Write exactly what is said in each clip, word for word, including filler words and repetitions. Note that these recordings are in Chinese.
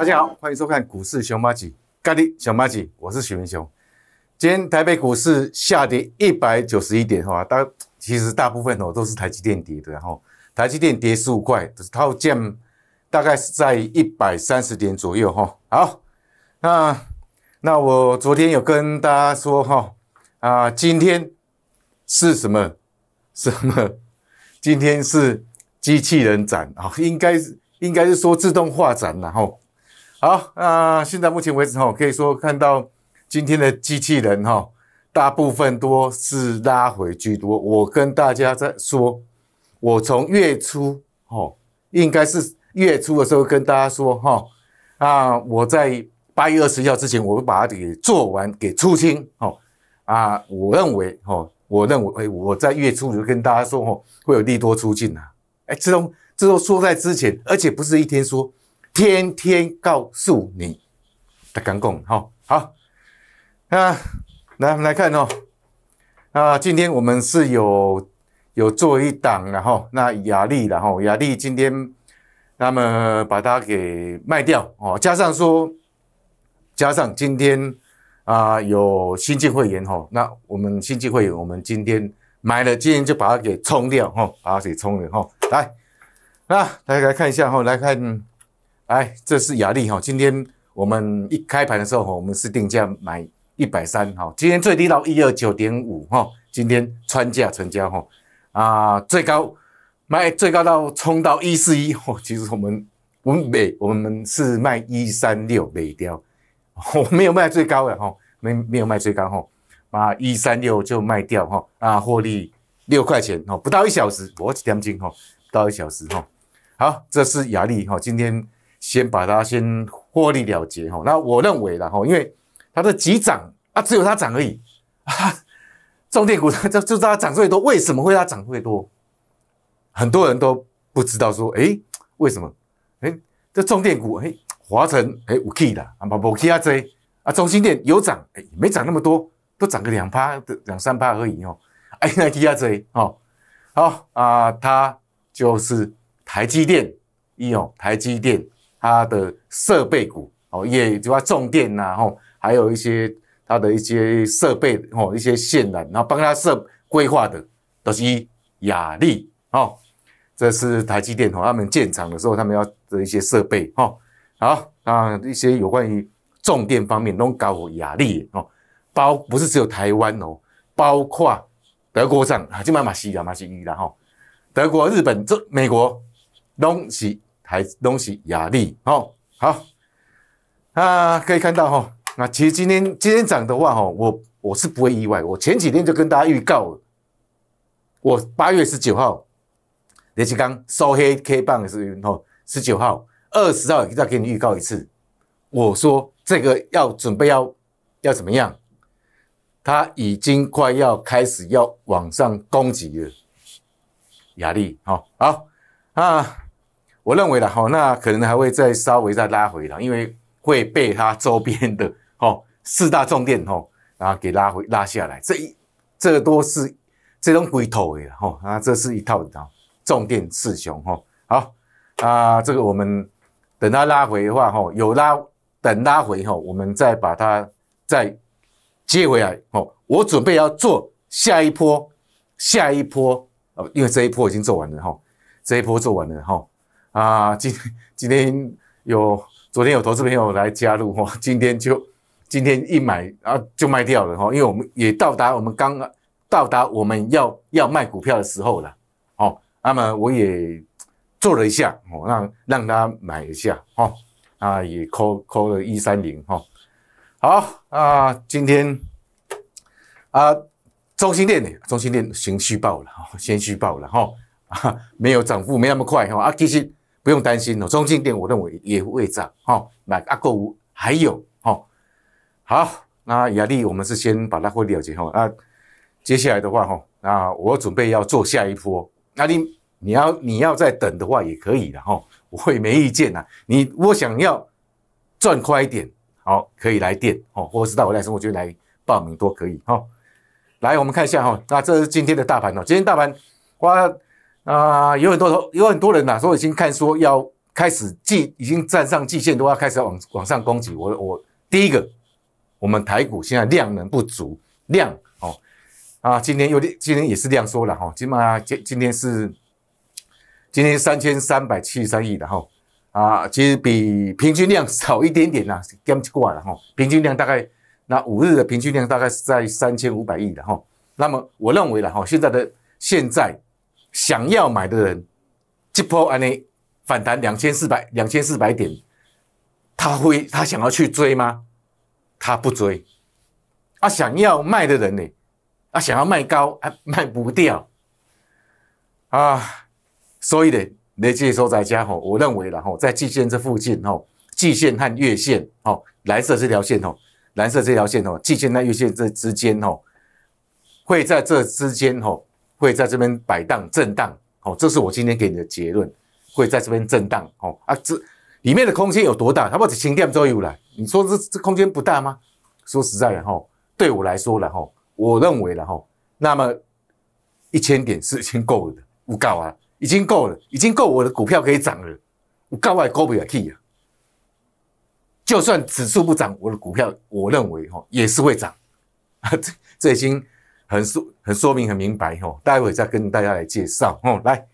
大家好，欢迎收看股市熊猫集，咖喱熊猫集，我是许文雄。今天台北股市下跌一百九十一点，哈，大其实大部分哦都是台积电跌的，然后台积电跌十五块，套件大概是在一百三十点左右，哈。好，那那我昨天有跟大家说，哈啊，今天是什么什么？今天是机器人展啊，应该是。 应该是说自动化展然后好，那、呃、现在目前为止哈，可以说看到今天的机器人哈，大部分多是拉回居多。我跟大家在说，我从月初哦，应该是月初的时候跟大家说哈，啊，我在八月二十一号之前，我会把它给做完，给出清哦。啊，我认为哦，我认为我在月初就跟大家说哦，会有利多出尽啊。哎，自动。 这都说在之前，而且不是一天说，天天告诉你。他敢讲，好，好，那来我们来看哦。啊，今天我们是有有做一档，然后那亚力，然后亚力今天那么把它给卖掉哦，加上说，加上今天啊、呃、有新进会员哦，那我们新进会员我们今天买了，今天就把它给冲掉哦，把它给冲了哦，来。 那大家来看一下哈，来看，哎，这是亚力哈。今天我们一开盘的时候，我们是定价买一百三十哈，今天最低到 一百二十九点五 哈，今天穿价成交哈，啊，最高卖最高到冲到一百四十一哈。其实我们我们每我们是卖一百三十六每雕，我没有卖最高的哈，没没有卖最高哈，把一百三十六就卖掉哈，啊，获利六块钱哦，不到一小时，我几点进哈，不到一小时哈。 好，这是亚力哈，今天先把它先获利了结哈。那我认为啦哈，因为它的急涨啊，只有它涨而已啊。重点股它就就是它涨最多，为什么会它涨最多？很多人都不知道说，哎，为什么？哎，这重点股，哎，华城，哎，有起啦，啊，无起啊多啊，中心店有涨，哎，没涨那么多，都涨个两趴的两三趴而已哦。哎，那起啊多哦，好啊，它就是。 台积电，一哦，台积电它的设备股哦，也主要重电呐、啊，吼、哦，还有一些它的一些设备哦，一些线缆，然后帮它设规划的都、就是一亚力哦，这是台积电哦，他们建厂的时候他们要的一些设备哦，好啊，一些有关于重电方面都搞亚力哦，包不是只有台湾哦，包括德国上啊，就马马西亚马西伊啦吼，德国、日本、这美国。 东西台东西亚力哦，好，啊，可以看到哈、哦，那其实今天今天涨的话哈、哦，我我是不会意外，我前几天就跟大家预告了，我八月十九号，连续刚收黑 K 棒的是哦，十九号、二十号再给你预告一次，我说这个要准备要要怎么样，它已经快要开始要往上攻击了，亚力哦，好啊。 我认为啦，哈，那可能还会再稍微再拉回啦，因为会被它周边的哦四大重点哦，然后给拉回拉下来。这一这都是这种鬼头的哈，啊，这是一套的重点四雄哈。好啊，这个我们等它拉回的话哈，有拉等拉回哈，我们再把它再接回来哦。我准备要做下一波，下一波哦，因为这一波已经做完了哈，这一波做完了哈。 啊，今今天有昨天有投资朋友来加入哈，今天就今天一买啊就卖掉了哈，因为我们也到达我们刚到达我们要要卖股票的时候了哦，那么我也做了一下哦，让让他买一下哦，啊也扣扣了一百三十哈，好啊，今天啊中心店呢，中心店先虚报了哈，先虚报了哈、哦啊，没有涨幅没那么快哈啊，其实。 不用担心哦，中信电我认为也会涨哈。那阿购物还有哦，好，那亚力我们是先把它获利了结哈。那接下来的话哈，那我准备要做下一波。那你你要你要再等的话也可以的哈，我会没意见呐。你我想要赚快一点，好，可以来电哦，或者是到我来生活圈来报名都可以哈。来，我们看一下哈，那这是今天的大盘哦，今天大盘花。 啊、呃，有很多有很多人呐、啊，说已经看说要开始季已经站上季线的话，开始往往上攻击。我我第一个，我们台股现在量能不足，量哦啊，今天又今天也是量缩了哈，今嘛今今天是今天三千三百七十三亿的哈啊，其实比平均量少一点点啦，刚过来了哈，平均量大概那五日的平均量大概是在三千五百亿的哈。那么我认为了哈，现在的现在想要买的人，这波安尼。 反弹两千四百点，他会他想要去追吗？他不追。啊，想要卖的人呢？啊，想要卖高，啊，卖不掉。啊，所以呢，累计收在家吼，我认为啦吼，在季线这附近吼，季线和月线哦，蓝色这条线哦，蓝色这条线哦，季线和月线这之间哦，会在这之间哦，会在这边摆荡震荡哦，这是我今天给你的结论。 会在这边震荡哦啊，这里面的空间有多大？它不止千点左右啦。你说这这空间不大吗？说实在的哈、哦，对我来说了哈、哦，我认为了哈、哦，那么一千点是已经够了的，不够啊，已经够了，已经够我的股票可以涨了，我够我的股票去啊。就算指数不涨，我的股票我认为哈、哦、也是会涨啊，这这已经很说很说明很明白哈、哦，待会再跟大家来介绍哦，来。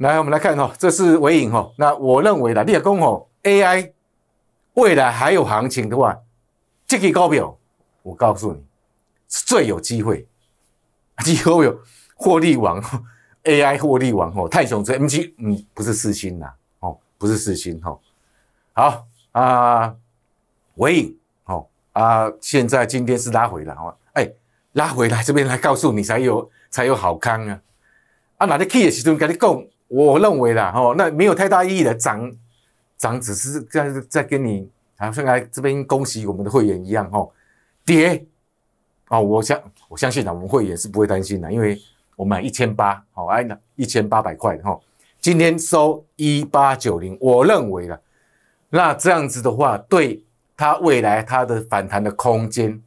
来，我们来看哈、哦，这是微影哈、哦。那我认为啦，你讲哦 ，A I 未来还有行情的话，这个股票我告诉你是最有机会，最后有获利王 A I 获利王哦，太雄追 M G 嗯不是四星啦哦，不是四星哈、哦。好啊，微影哦啊，现在今天是拉回来哦，哎，拉回来这边来告诉你才有才有好康啊啊，哪里去的时阵跟你讲。 我认为啦，哦，那没有太大意义的涨，涨只是在在跟你好像来这边恭喜我们的会员一样，哦，跌，哦，我相我相信啦，我们会员是不会担心的，因为我买一千八，好，哎，一千八百块，哈，今天收一八九零，我认为啦，那这样子的话，对它未来它的反弹的空间，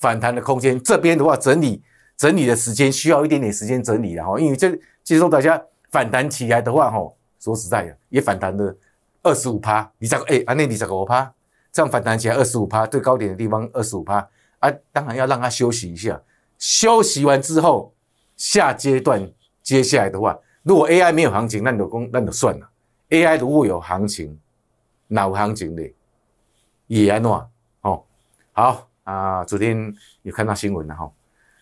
反弹的空间，这边的话整理整理的时间需要一点点时间整理啦，哈，因为这接受大家。 反弹起来的话，吼，说实在的，也反弹了百分之二十五，你讲，哎，安内你讲百分之五，这样反弹起来百分之二十五，最高点的地方百分之二十五，啊，当然要让它休息一下。休息完之后，下阶段接下来的话，如果 A I 没有行情，那你就讲，那你就算了。A I 如果有行情，哪有行情的？也安怎？哦，好啊、呃，昨天有看到新闻了哈，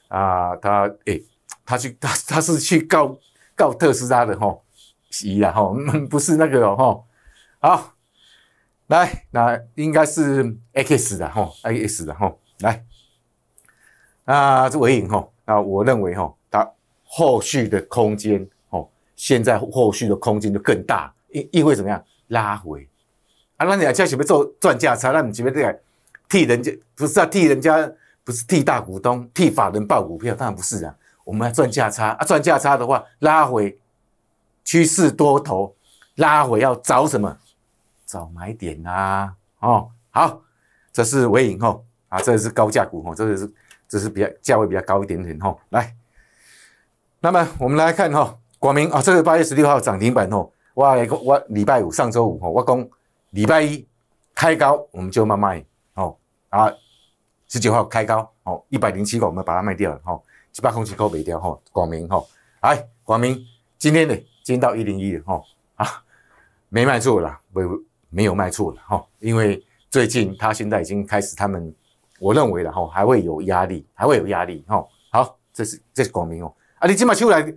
啊、呃，他，哎，他去，他他是去告。 告特斯拉的吼，咦啦吼，不是那个哦吼。好，来，那应该是 X 的吼 ，X 的吼，来，那这微影吼，那我认为吼，它后续的空间吼，现在后续的空间就更大，因因为怎么样拉回啊？那你现在准备做赚价差，那你准备来替人家不是啊？替人家不是替大股东、替法人报股票，当然不是啊。 我们要赚价差啊！赚价差的话，拉回趋势多头，拉回要找什么？找买点啊！哦，好，这是微影吼啊，这是高价股吼，这是这是比较价位比较高一点点吼、哦。来，那么我们来看吼、哦，广明啊、哦，这个八月十六号涨停板吼，我我礼拜五上周五吼，我讲礼拜一开高我们就慢慢哦啊， 十九号开高哦， 一百零七个我们把它卖掉了吼。哦 七八空气扣没掉哈，广明哈，哎，广明今天呢，今天到一零一了哈啊，没卖错啦，没没有卖错了哈，因为最近他现在已经开始，他们我认为了哈，还会有压力，还会有压力哈。好，这是这是广明哦，啊，你今把出来，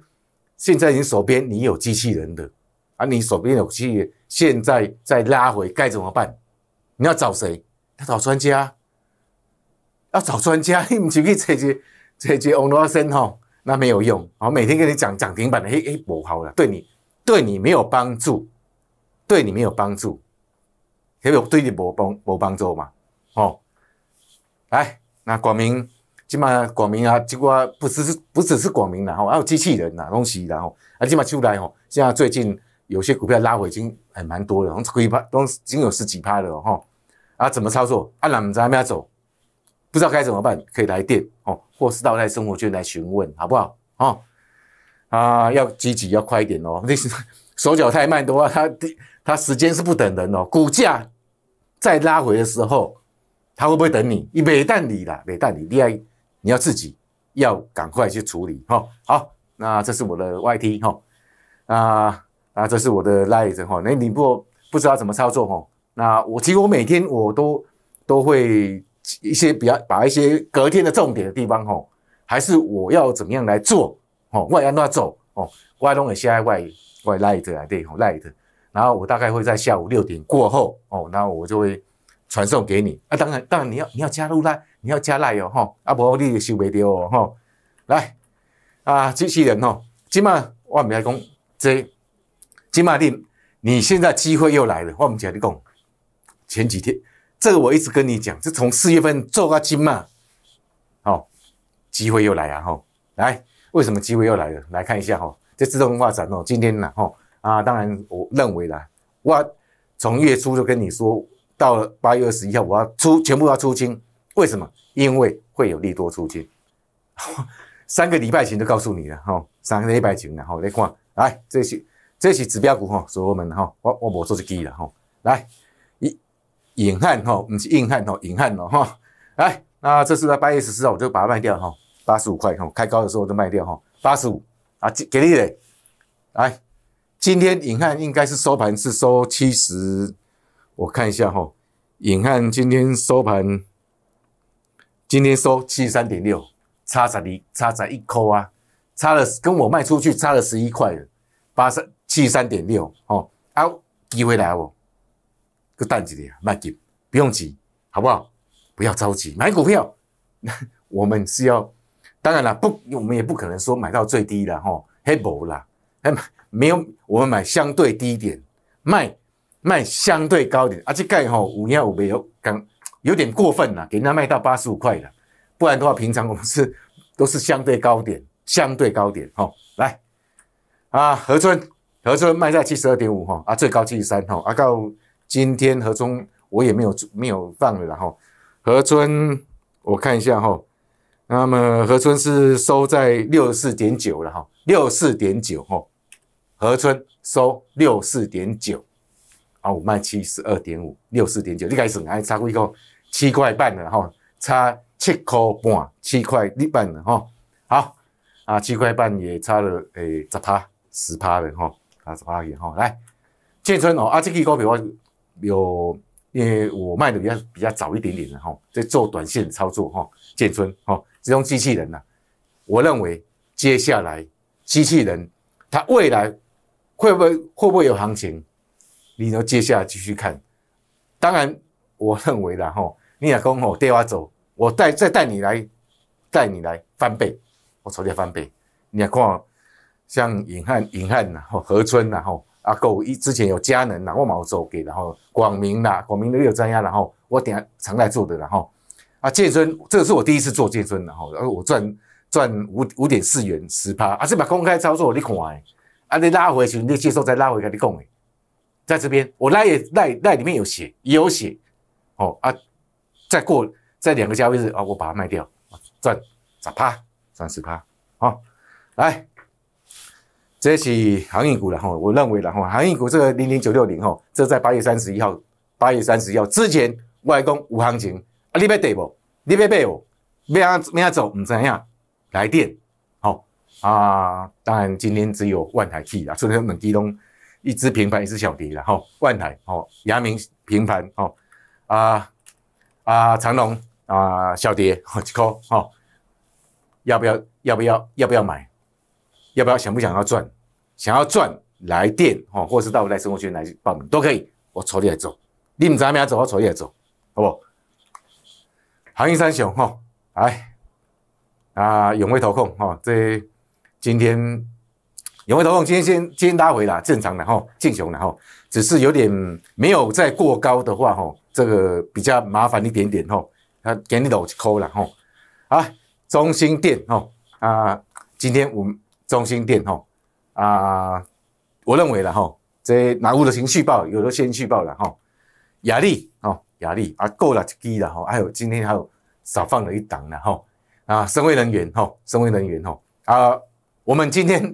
现在你手边你有机器人的啊，你手边有机器人，现在再拉回该怎么办？你要找谁？要找专家，要找专家，你不是去找一个。 这些翁罗森吼，那没有用。好，每天跟你讲涨停板的，嘿嘿，不好了，对你对你没有帮助，对你没有帮助，可有对你无帮无帮助嘛？哦，来，那广明，起码广明啊，结果不只是不只是广明啦，吼，还有机器人啦，东西啦，吼，啊，起码出来吼，现在最近有些股票拉回已经很蛮多了，从十几趴，都已经有十几趴了吼、哦。啊，怎么操作？啊，哪怎么走？ 不知道该怎么办，可以来电哦，或是到赖生活圈来询问，好不好？哦，啊，要积极，要快一点哦。手脚太慢的话，它它时间是不等人哦。股价再拉回的时候，它会不会等你？你没等你啦，没等你，你要你要自己要赶快去处理哈、哦。好，那这是我的 Y T 哈、哦，啊啊，这是我的 Lite 哈、哦。那你不不知道怎么操作哈、哦？那我其实我每天我都都会一些比较把一些隔天的重点的地方哈、哦，还是我要怎么样来做哦？我要怎么走哦？我拢会写在我。 我 Lite 来对，我 Lite， 然后我大概会在下午六点过后哦，然后我就会传送给你啊。当然，当然你要你要加入 Lite， 你要加 Lite 哦吼，啊不然你收袂到哦吼。来啊，机器人哦，今嘛我唔来讲这，今嘛你你现在机会又来了，我唔讲你讲前几天这个我一直跟你讲，就从四月份做到今嘛，哦，机会又来啊吼、哦。来，为什么机会又来了？来看一下吼、哦。 这自动化展哦，今天呢，吼啊，当然我认为啦，我从月初就跟你说，到了八月二十一号，我要出全部要出清，为什么？因为会有利多出清，三个礼拜前就告诉你了，吼、哦，三个礼拜前了，吼、哦，你看，来这些这些指标股，吼、哦，所罗门，吼、哦，我我无做一支啦，吼、哦，来，硬硬汉，吼、哦，不是硬汉，吼、哦，硬汉哦，哈、哦，来，那这次在八月十四号我就把它卖掉，哈、哦， 八十五块，哈、哦，开高的时候就卖掉，哈、哦， 八十五。 啊，给力嘞！来，今天影汉应该是收盘是收七十，我看一下哈、哦，影汉今天收盘，今天收 七十三点六， 差十二，差十一块啊，差了跟我卖出去差了十一块了， 七十三点六 哦，啊，机会来哦，就等一下，慢点，不用急，好不好？不要着急，买股票，我们是要。 当然啦，不，我们也不可能说买到最低啦，吼，黑博啦，哎，没有，我们买相对低点，卖卖相对高点，啊，这概吼五幺五没有，刚有点过分啦，给人家卖到八十五块了，不然的话，平常我们是都是相对高点，相对高点，吼、哦，来，啊，和春和春卖在 七十二点五 哈，啊，最高 七十三 哈，啊，到今天和春我也没有没有放了啦，吼，和春我看一下，吼。 那么和春是收在 六十四点九 了哈， 六十四点九 哈，和春收 六十四点九， 啊，我卖 七十二点五， 六十四点九， 你开始还差过一个七块半了哈，差七块半，七块一半了哈，好啊，七块半也差了诶十趴，十趴了哈，啊十趴也哈，来建春哦，啊这个股票有，因为我卖的比较比较早一点点了哈，在做短线操作哈，建春哈。 这种机器人呐、啊，我认为接下来机器人它未来会不会会不会有行情？你呢？接下来继续看。当然，我认为啦吼，你也讲吼带我走，我带再带你来，带你来翻倍，我直接翻倍。你也看，像影汉、影汉呐、吼和春呐、吼啊够一之前有佳能呐，我冇做给，然后广明啦，广明的六三幺，然后我等下常来做的，然后。 啊，建春，这是我第一次做建春，然后，然后我赚赚五五点四元十趴，啊，这把公开操作你看诶，啊，你拉回去，你接受再拉回去，你讲诶，在这边我拉也拉拉里面有写，也有写，哦啊，再过再两个交易日啊，我把它卖掉，赚十趴，赚十趴，好，来，这是航运股了哈，我认为了哈，航运股这个零零九六零哈，这在八月三十一号，八月三十一号之前，外公无行情。 啊，你要跌无？你要买无？要安要安走？唔知影。来电，好、哦、啊。当然，今天只有万海起啦，昨天两支拢一只平盘，一只小跌啦。吼、哦，万海，吼、哦，阳明平盘，吼、哦，啊啊，长荣啊，小跌，好几颗，吼、哦。要不要？要不要？要不要买？要不要？想不想要赚？想要赚，来电，吼、哦，或是到我赖生活圈来报名都可以。我抽你来走，你唔知咩走，我抽你来走，好不好？ 航运三雄哈，来啊，永辉投控哈、哦，这今天永辉投控今天先今天拉回啦，正常的哈，进熊的哈，只是有点没有再过高的话哈、哦，这个比较麻烦一点点哈，它给你抖一扣了哈。啊，中兴电哈、哦、啊，今天我们中兴电哈、哦、啊，我认为了哈、哦，这哪有的先续报，有的先续报了哈，雅力哦。 雅力啊，够了一支了哈，还有今天还有少放了一档了哈，啊，深威能源哈，深威能源哈，啊，我们今天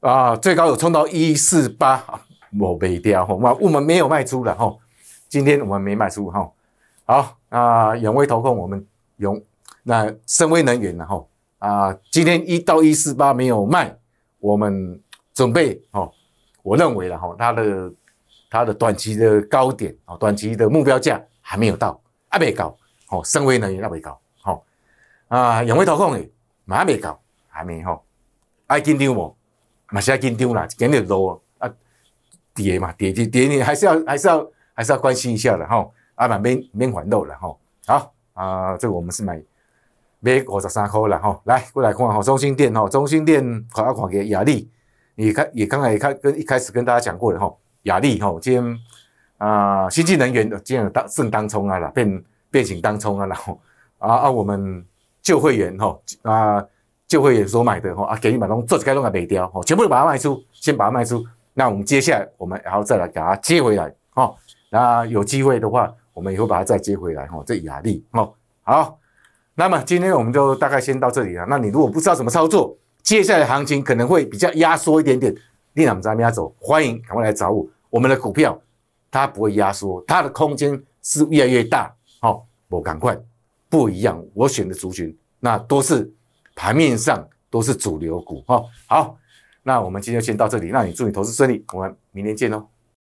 啊，最高有冲到一四八，我没掉哈，我们没有卖出了哈，今天我们没卖出哈。好啊，远威投控我们有，那深威能源然后啊，今天一到一四八没有卖，我们准备哦，我认为了哈，它的它的短期的高点啊，短期的目标价还没有到，还没高哦，深威能源还没高哦，啊，远威投控诶，还没高，还没哈，爱紧张无？ 嘛是要紧张啦，今日落啊跌嘛跌跌跌，你还是要还是要还是要关心一下的吼，啊嘛免免烦恼了吼。好啊、呃，这个我们是买买五十三块了吼。来过来看吼，中兴电吼，中兴电看啊看个亚力，你看也刚才也看跟一开始跟大家讲过了吼，亚力吼今天啊、呃、新进能源今天当正当冲啊啦，变变形当冲啊啦吼啊啊我们旧会员吼啊。呃 就会所买的哈啊，给你把东做几该弄个卖掉哦，全部都把它卖出，先把它卖出。那我们接下来我们然后再来给它接回来哦。那有机会的话，我们也会把它再接回来哦。这雅力哦，好。那么今天我们就大概先到这里了。那你如果不知道怎么操作，接下来行情可能会比较压缩一点点，你哪在压走？欢迎赶快来找我。我们的股票它不会压缩，它的空间是越来越大哦。我赶快不一样，我选的族群那都是。 盘面上都是主流股哈、哦，好，那我们今天就先到这里，那你祝你投资顺利，我们明天见哦。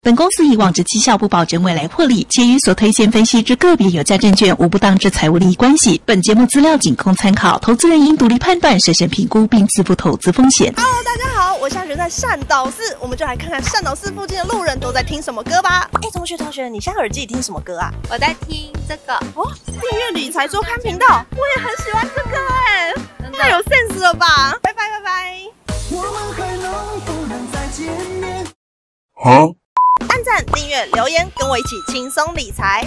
本公司以往之绩效不保证未来获利，且与所推荐分析之个别有价证券无不当之财务利益关系。本节目资料仅供参考，投资人应独立判断、审慎评估并自负投资风险。Hello， 大家好，我现在人在善导寺，我们就来看看善导寺附近的路人都在听什么歌吧。哎，同学同学，你现在耳机听什么歌啊？我在听这个哦，订阅理财周刊频道，我也很喜欢这个哎。 太有 sense 了吧！拜拜拜拜。我们还能不能再见面？好，按赞、订阅、留言，跟我一起轻松理财。